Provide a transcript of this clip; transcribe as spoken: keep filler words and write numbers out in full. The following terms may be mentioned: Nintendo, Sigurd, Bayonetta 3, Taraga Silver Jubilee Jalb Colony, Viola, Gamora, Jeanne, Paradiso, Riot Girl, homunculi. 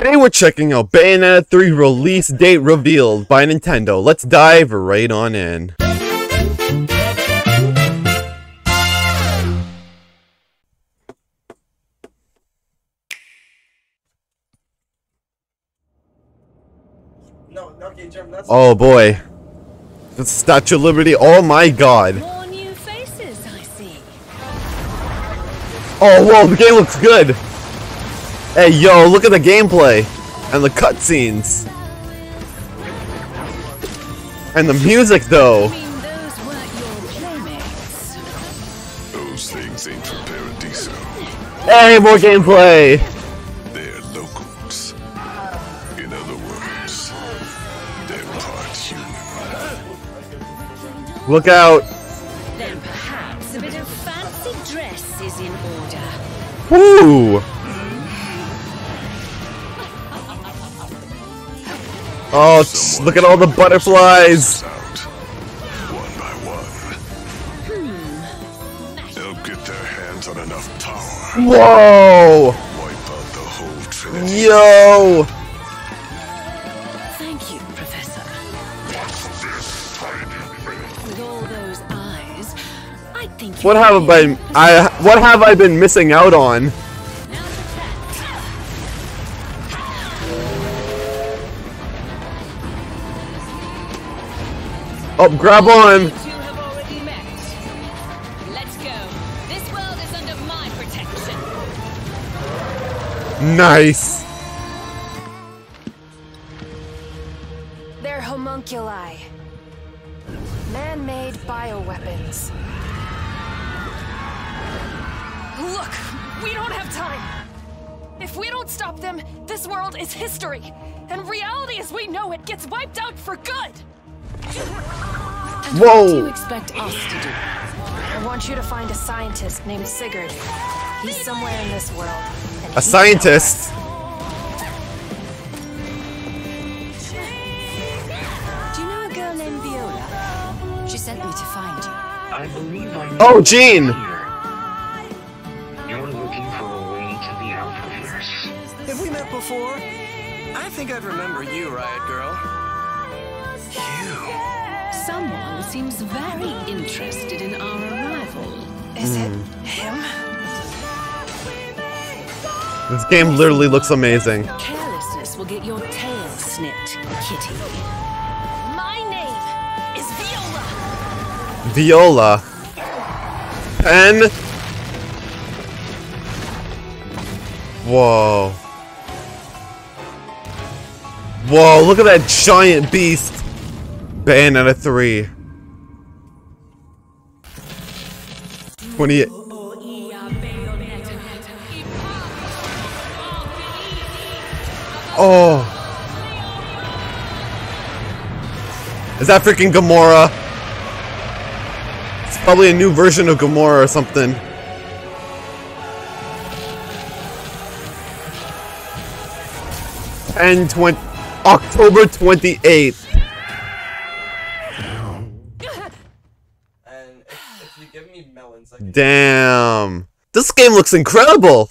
Today we're checking out Bayonetta three release date revealed by Nintendo. Let's dive right on in. No, okay, Jim, that's oh boy. The Statue of Liberty, oh my god. More new faces, I see. Oh whoa, the game looks good. Hey, yo, look at the gameplay, and the cutscenes, and the music, though. You mean those weren't your playmates? Those things ain't from Paradiso. Hey, more gameplay! They're locals. In other words, they're part human. Look out! Then perhaps a bit of fancy dress is in order. Woo! Oh, look at all the butterflies! One by one. They'll get their hands on enough power. Whoa! Wipe out the whole trinity. Yo! Thank you, Professor. What's this tiny thing? With all those eyes, I think. What have I? I what have I been missing out on? Oh, grab on! Let's go. This world is under my protection. Nice. They're homunculi. Man-made bioweapons. Look, we don't have time. If we don't stop them, this world is history. And reality as we know it gets wiped out for good. And whoa! What do you expect us to do? I want you to find a scientist named Sigurd. He's somewhere in this world. A scientist? Do you know a girl named Viola? She sent me to find you. I believe I know. Oh, Jean! You're looking for a way to be out of here. Have we met before? I think I'd remember you, Riot Girl. You. Someone seems very interested in our arrival. Is mm. it him? This game literally looks amazing. Carelessness will get your tail snipped, kitty. My name is Viola. Viola. Pen. Whoa. Whoa, look at that giant beast. Bayonetta three. twenty-eight. Oh. Is that freaking Gamora? It's probably a new version of Gamora or something. ten twenty October twenty-eighth. Damn, this game looks incredible.